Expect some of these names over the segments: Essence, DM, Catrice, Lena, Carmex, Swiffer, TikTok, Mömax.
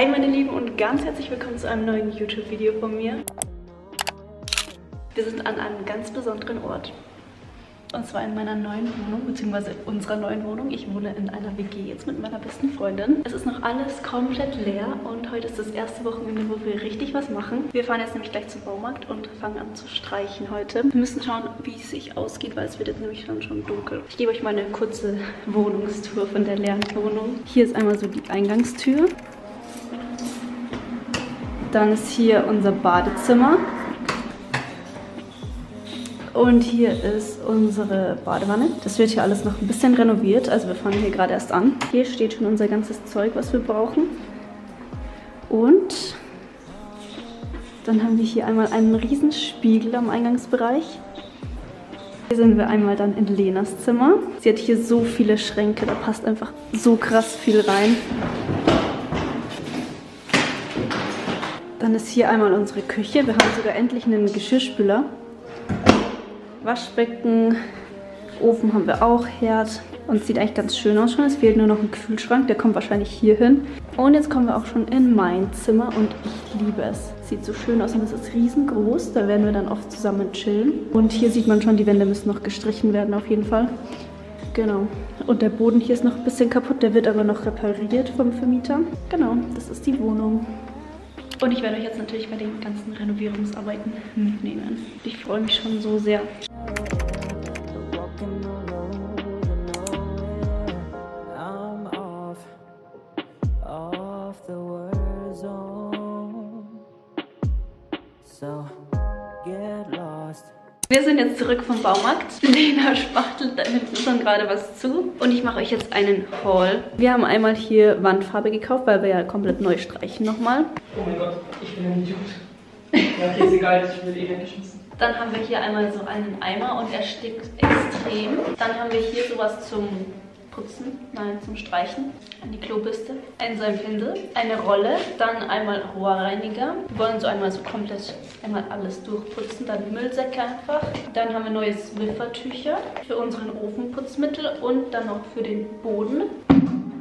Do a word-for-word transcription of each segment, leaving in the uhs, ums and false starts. Hi meine Lieben und ganz herzlich willkommen zu einem neuen YouTube-Video von mir. Wir sind an einem ganz besonderen Ort. Und zwar in meiner neuen Wohnung, beziehungsweise unserer neuen Wohnung. Ich wohne in einer W G jetzt mit meiner besten Freundin. Es ist noch alles komplett leer und heute ist das erste Wochenende, wo wir richtig was machen. Wir fahren jetzt nämlich gleich zum Baumarkt und fangen an zu streichen heute. Wir müssen schauen, wie es sich ausgeht, weil es wird jetzt nämlich schon, schon dunkel. Ich gebe euch mal eine kurze Wohnungstour von der leeren Wohnung. Hier ist einmal so die Eingangstür. Dann ist hier unser Badezimmer. Und hier ist unsere Badewanne. Das wird hier alles noch ein bisschen renoviert. Also wir fangen hier gerade erst an. Hier steht schon unser ganzes Zeug, was wir brauchen. Und dann haben wir hier einmal einen riesen Spiegel am Eingangsbereich. Hier sind wir einmal dann in Lenas Zimmer. Sie hat hier so viele Schränke, da passt einfach so krass viel rein. Dann ist hier einmal unsere Küche. Wir haben sogar endlich einen Geschirrspüler. Waschbecken, Ofen haben wir auch, Herd und sieht eigentlich ganz schön aus schon. Es fehlt nur noch ein Kühlschrank, der kommt wahrscheinlich hier hin. Und jetzt kommen wir auch schon in mein Zimmer und ich liebe es. Sieht so schön aus und es ist riesengroß, da werden wir dann oft zusammen chillen. Und hier sieht man schon, die Wände müssen noch gestrichen werden auf jeden Fall. Genau. Und der Boden hier ist noch ein bisschen kaputt, der wird aber noch repariert vom Vermieter. Genau, das ist die Wohnung. Und ich werde euch jetzt natürlich bei den ganzen Renovierungsarbeiten mitnehmen. Ich freue mich schon so sehr. Wir sind jetzt zurück vom Baumarkt. Lena spachtelt da hinten schon gerade was zu. Und ich mache euch jetzt einen Haul. Wir haben einmal hier Wandfarbe gekauft, weil wir ja komplett neu streichen nochmal. Oh mein Gott, ich bin ein Idiot. Ja, okay, ist egal, ich will eh weggeschmissen. Dann haben wir hier einmal so einen Eimer und er stinkt extrem. Dann haben wir hier sowas zum Putzen, nein, zum Streichen. An die Klobürste, ein Seidenpinsel, eine Rolle, dann einmal Rohrreiniger. Wir wollen so einmal so komplett einmal alles durchputzen, dann Müllsäcke einfach. Dann haben wir neue Swiffertücher für unseren Ofenputzmittel und dann noch für den Boden.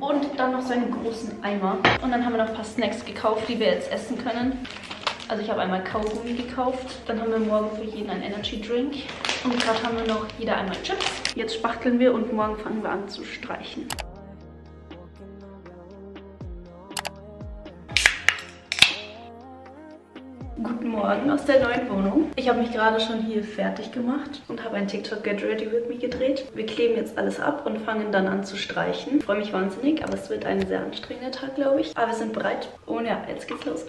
Und dann noch so einen großen Eimer. Und dann haben wir noch ein paar Snacks gekauft, die wir jetzt essen können. Also ich habe einmal Kaugummi gekauft. Dann haben wir morgen für jeden einen Energy Drink. Und gerade haben wir noch jeder einmal Chips. Jetzt spachteln wir und morgen fangen wir an zu streichen. Guten Morgen aus der neuen Wohnung. Ich habe mich gerade schon hier fertig gemacht und habe ein TikTok Get Ready With Me gedreht. Wir kleben jetzt alles ab und fangen dann an zu streichen. Ich freue mich wahnsinnig, aber es wird ein sehr anstrengender Tag, glaube ich. Aber wir sind bereit. Und ja, jetzt geht's los.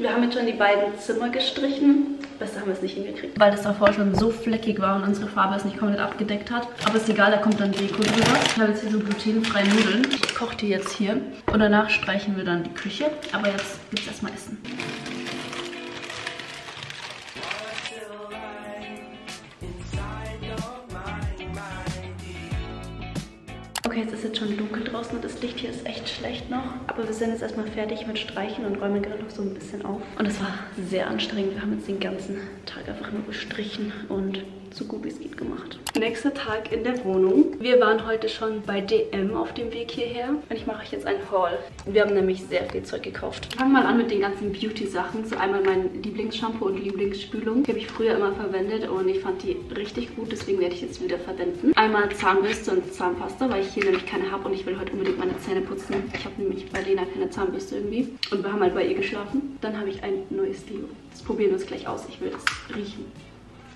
Wir haben jetzt schon die beiden Zimmer gestrichen. Besser haben wir es nicht hingekriegt, weil das davor schon so fleckig war und unsere Farbe es nicht komplett abgedeckt hat. Aber ist egal, da kommt dann Deko drüber. Ich habe jetzt hier so glutenfreie Nudeln. Ich koche die jetzt hier. Und danach streichen wir dann die Küche. Aber jetzt gibt es erstmal Essen. Okay, es ist jetzt schon dunkel draußen und das Licht hier ist echt schlecht noch. Aber wir sind jetzt erstmal fertig mit Streichen und räumen gerade noch so ein bisschen auf. Und es war sehr anstrengend. Wir haben jetzt den ganzen Tag einfach nur gestrichen und so gut wie es geht gemacht. Nächster Tag in der Wohnung. Wir waren heute schon bei D M auf dem Weg hierher. Und ich mache euch jetzt einen Haul. Wir haben nämlich sehr viel Zeug gekauft. Fangen wir mal an mit den ganzen Beauty-Sachen. So einmal mein Lieblingsshampoo und Lieblingsspülung. Die habe ich früher immer verwendet und ich fand die richtig gut. Deswegen werde ich jetzt wieder verwenden. Einmal Zahnbürste und Zahnpasta, weil ich hier nämlich keine habe. Und ich will heute unbedingt meine Zähne putzen. Ich habe nämlich bei Lena keine Zahnbürste irgendwie. Und wir haben halt bei ihr geschlafen. Dann habe ich ein neues Deo. Das probieren wir uns gleich aus. Ich will es riechen.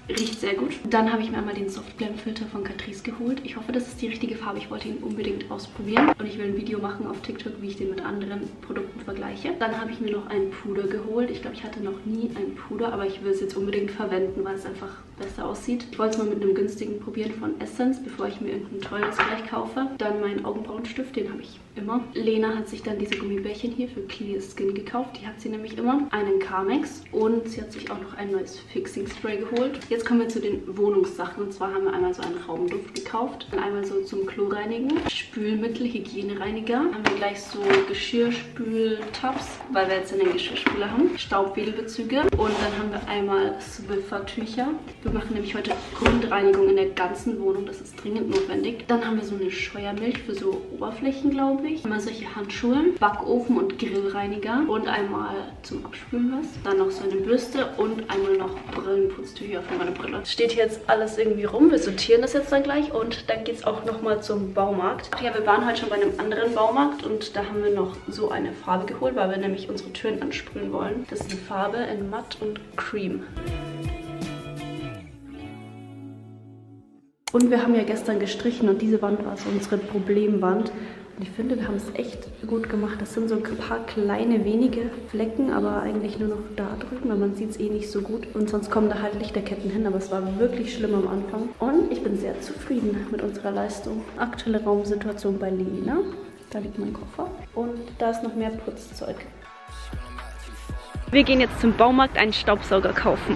Riecht sehr gut. Dann habe ich mir einmal den Soft Glam Filter von Catrice geholt. Ich hoffe, das ist die richtige Farbe. Ich wollte ihn unbedingt ausprobieren. Und ich will ein Video machen auf TikTok, wie ich den mit anderen Produkten vergleiche. Dann habe ich mir noch einen Puder geholt. Ich glaube, ich hatte noch nie einen Puder, aber ich will es jetzt unbedingt verwenden, weil es einfach besser aussieht. Ich wollte es mal mit einem günstigen probieren von Essence, bevor ich mir irgendein teures gleich kaufe. Dann meinen Augenbrauenstift, den habe ich immer. Lena hat sich dann diese Gummibärchen hier für Clear Skin gekauft. Die hat sie nämlich immer. Einen Carmex. Und sie hat sich auch noch ein neues Fixing Spray geholt. Jetzt kommen wir zu den Wohnungssachen. Und zwar haben wir einmal so einen Raumduft gekauft. Dann einmal so zum Klo reinigen. Spülmittel, Hygienereiniger. Haben wir gleich so Geschirrspültabs, weil wir jetzt in den Geschirrspüler haben. Staubwedelbezüge. Und dann haben wir einmal Swiffertücher. Wir machen nämlich heute Grundreinigung in der ganzen Wohnung. Das ist dringend notwendig. Dann haben wir so eine Scheuermilch für so Oberflächen, glaube ich. Einmal solche Handschuhe, Backofen und Grillreiniger. Und einmal zum Abspülen was. Dann noch so eine Bürste und einmal noch Brillenputztücher für meine Brille. Steht hier jetzt alles irgendwie rum. Wir sortieren das jetzt dann gleich und dann geht es auch nochmal zum Baumarkt. Ja, wir waren heute schon bei einem anderen Baumarkt und da haben wir noch so eine Farbe geholt, weil wir nämlich unsere Türen ansprühen wollen. Das ist die Farbe in Matt und Cream. Und wir haben ja gestern gestrichen und diese Wand war so unsere Problemwand. Und ich finde, wir haben es echt gut gemacht. Das sind so ein paar kleine, wenige Flecken, aber eigentlich nur noch da drüben, weil man sieht es eh nicht so gut. Und sonst kommen da halt Lichterketten hin, aber es war wirklich schlimm am Anfang. Und ich bin sehr zufrieden mit unserer Leistung. Aktuelle Raumsituation bei Lena. Da liegt mein Koffer. Und da ist noch mehr Putzzeug. Wir gehen jetzt zum Baumarkt einen Staubsauger kaufen.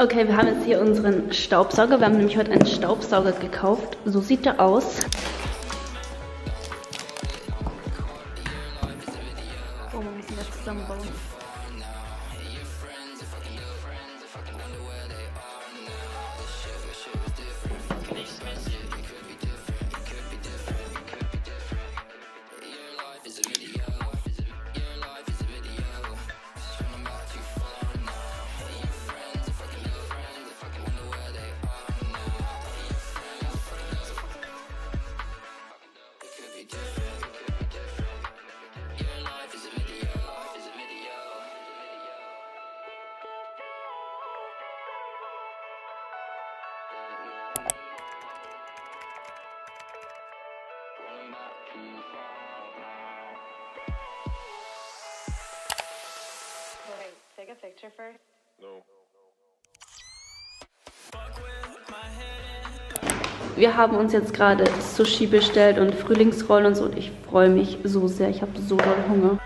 Okay, wir haben jetzt hier unseren Staubsauger. Wir haben nämlich heute einen Staubsauger gekauft. So sieht er aus. Oh, wir müssen das zusammenbauen. Take a picture first. No. Wir haben uns jetzt gerade Sushi bestellt und Frühlingsrollen und so und ich freue mich so sehr. Ich habe so doll Hunger.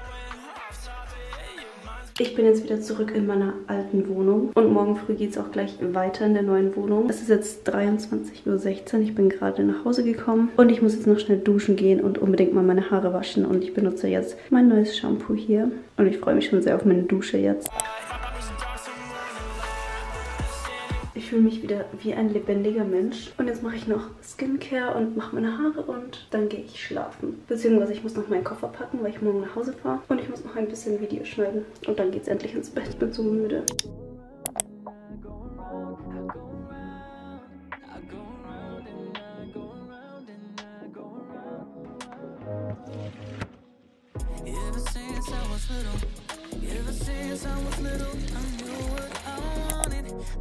Ich bin jetzt wieder zurück in meiner alten Wohnung und morgen früh geht es auch gleich weiter in der neuen Wohnung. Es ist jetzt dreiundzwanzig Uhr sechzehn, ich bin gerade nach Hause gekommen und ich muss jetzt noch schnell duschen gehen und unbedingt mal meine Haare waschen und ich benutze jetzt mein neues Shampoo hier und ich freue mich schon sehr auf meine Dusche jetzt. Ich fühle mich wieder wie ein lebendiger Mensch. Und jetzt mache ich noch Skincare und mache meine Haare und dann gehe ich schlafen. Beziehungsweise ich muss noch meinen Koffer packen, weil ich morgen nach Hause fahre. Und ich muss noch ein bisschen Video schneiden. Und dann geht es endlich ins Bett. Ich bin so müde.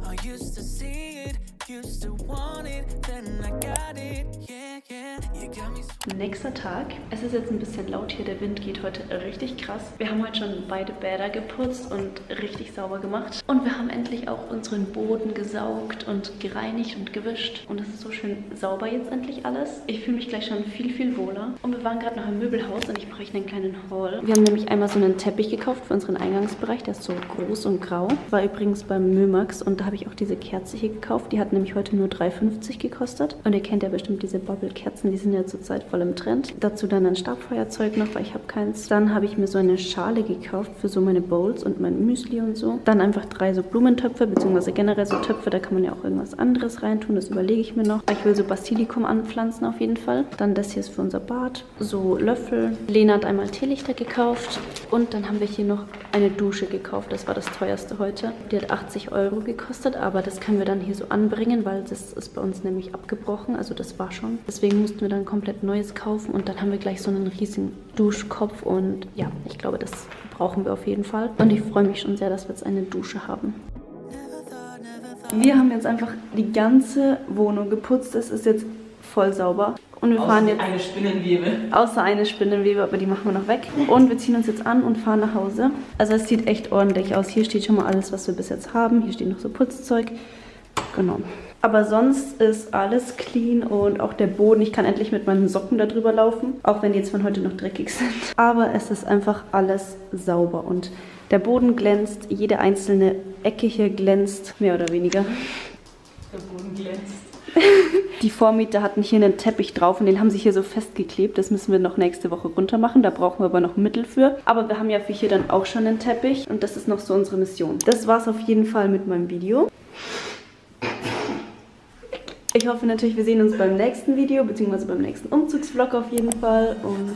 I used to see it, used to want it, then I got it, yeah, yeah, you got me. Nächster Tag. Es ist jetzt ein bisschen laut hier, der Wind geht heute richtig krass. Wir haben heute schon beide Bäder geputzt und richtig sauber gemacht. Und wir haben endlich auch unseren Boden gesaugt und gereinigt und gewischt. Und es ist so schön sauber jetzt endlich alles. Ich fühle mich gleich schon viel, viel wohler. Und wir waren gerade noch im Möbelhaus und ich bräuchte einen kleinen Haul. Wir haben nämlich einmal so einen Teppich gekauft für unseren Eingangsbereich. Der ist so groß und grau. War übrigens beim Mömax und da habe ich auch diese Kerze hier gekauft. Die hat nämlich heute nur drei fünfzig gekostet. Und ihr kennt ja bestimmt diese Bubble-Kerzen, die sind ja zurzeit voll im Trend. Dazu dann ein Stabfeuerzeug noch, weil ich habe keins. Dann habe ich mir so eine Schale gekauft für so meine Bowls und mein Müsli und so. Dann einfach drei so Blumentöpfe, beziehungsweise generell so Töpfe, da kann man ja auch irgendwas anderes reintun, das überlege ich mir noch. Ich will so Basilikum anpflanzen auf jeden Fall. Dann das hier ist für unser Bad, so Löffel. Lena hat einmal Teelichter gekauft und dann haben wir hier noch eine Dusche gekauft. Das war das teuerste heute. Die hat achtzig Euro gekostet, aber das können wir dann hier so anbringen, weil das ist bei uns nämlich abgebrochen. Also das war schon. Deswegen mussten wir dann komplett Neues kaufen und dann haben wir gleich so einen riesigen Duschkopf und ja, ich glaube, das brauchen wir auf jeden Fall. Und ich freue mich schon sehr, dass wir jetzt eine Dusche haben. Wir haben jetzt einfach die ganze Wohnung geputzt. Es ist jetzt voll sauber. Und wir fahren jetzt. Außer eine Spinnenwebe. Außer eine Spinnenwebe, aber die machen wir noch weg. Und wir ziehen uns jetzt an und fahren nach Hause. Also es sieht echt ordentlich aus. Hier steht schon mal alles, was wir bis jetzt haben. Hier steht noch so Putzzeug. Genau. Aber sonst ist alles clean und auch der Boden. Ich kann endlich mit meinen Socken da drüber laufen. Auch wenn die jetzt von heute noch dreckig sind. Aber es ist einfach alles sauber. Und der Boden glänzt. Jede einzelne Ecke hier glänzt. Mehr oder weniger. Der Boden glänzt. Die Vormieter hatten hier einen Teppich drauf und den haben sie hier so festgeklebt. Das müssen wir noch nächste Woche runter machen. Da brauchen wir aber noch Mittel für. Aber wir haben ja für hier dann auch schon einen Teppich und das ist noch so unsere Mission. Das war's auf jeden Fall mit meinem Video. Ich hoffe natürlich, wir sehen uns beim nächsten Video, beziehungsweise beim nächsten Umzugsvlog auf jeden Fall. Und